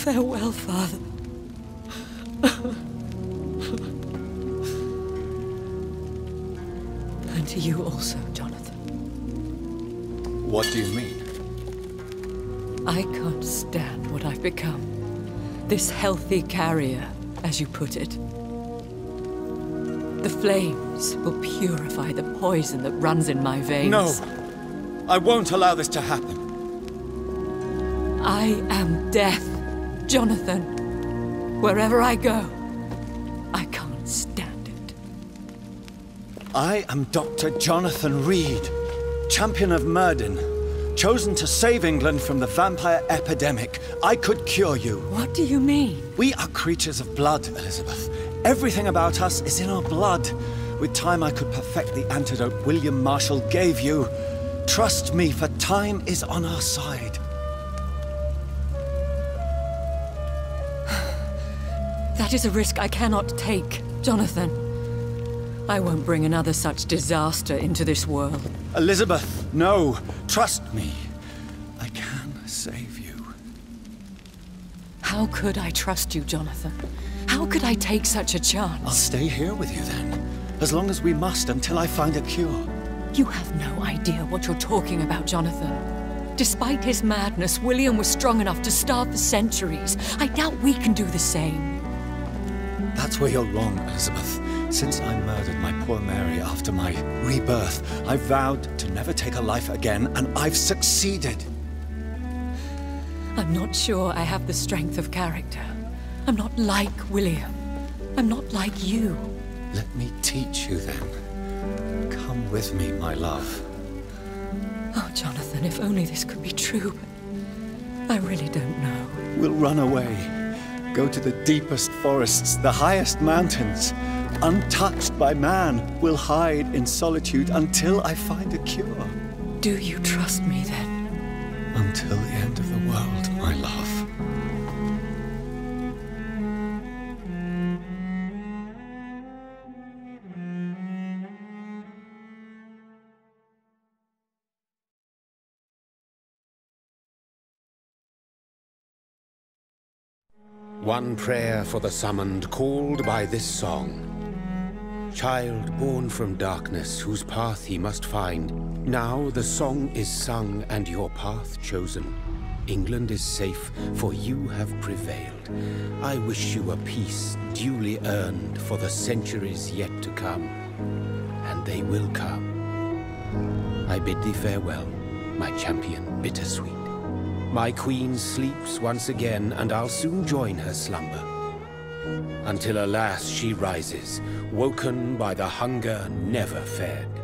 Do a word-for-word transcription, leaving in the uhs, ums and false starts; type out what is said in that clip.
Farewell, Father. And to you also, Jonathan. What do you mean? I can't stand what I've become. This healthy carrier, as you put it. The flames will purify the poison that runs in my veins. No! I won't allow this to happen. I am death, Jonathan. Wherever I go, I can't stand it. I am Doctor Jonathan Reed, champion of Merdin, chosen to save England from the vampire epidemic. I could cure you. What do you mean? We are creatures of blood, Elisabeth. Everything about us is in our blood. With time, I could perfect the antidote William Marshall gave you. Trust me, for time is on our side. That is a risk I cannot take, Jonathan. I won't bring another such disaster into this world. Elisabeth, no. Trust me. I can save you. How could I trust you, Jonathan? How could I take such a chance? I'll stay here with you then, as long as we must, until I find a cure. You have no idea what you're talking about, Jonathan. Despite his madness, William was strong enough to starve for centuries. I doubt we can do the same. That's where you're wrong, Elisabeth. Since I murdered my poor Mary after my rebirth, I vowed to never take her life again, and I've succeeded. I'm not sure I have the strength of character. I'm not like William. I'm not like you. Let me teach you then. Come with me, my love. Oh, Jonathan, if only this could be true. I really don't know. We'll run away. Go to the deepest forests, the highest mountains. Untouched by man, we'll hide in solitude until I find a cure. Do you trust me, then? Until the end of the world, my love. One prayer for the summoned, called by this song. Child born from darkness, whose path he must find. Now the song is sung and your path chosen. England is safe, for you have prevailed. I wish you a peace duly earned for the centuries yet to come. And they will come. I bid thee farewell, my champion bittersweet. My queen sleeps once again, and I'll soon join her slumber. Until alas she rises, woken by the hunger never fed.